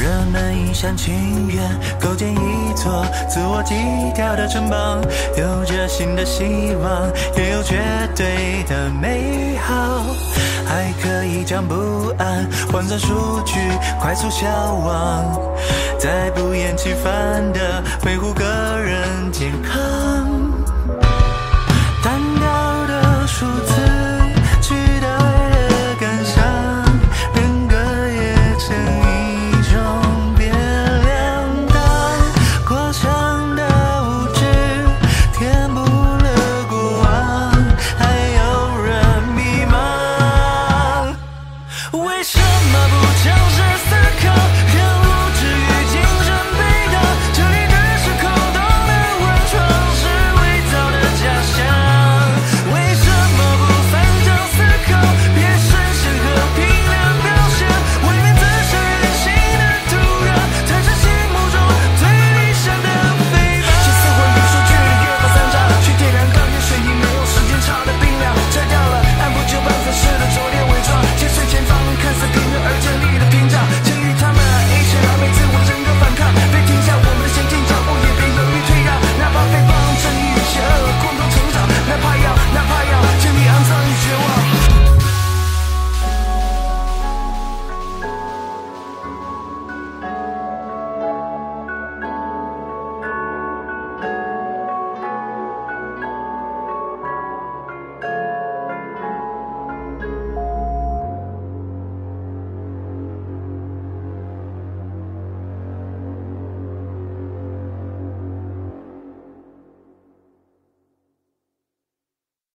人们一厢情愿构建一座自我低调的城邦，有着新的希望，也有绝对的美好，还可以将不安换算数据，快速消亡，在不厌其烦地维护个人健康。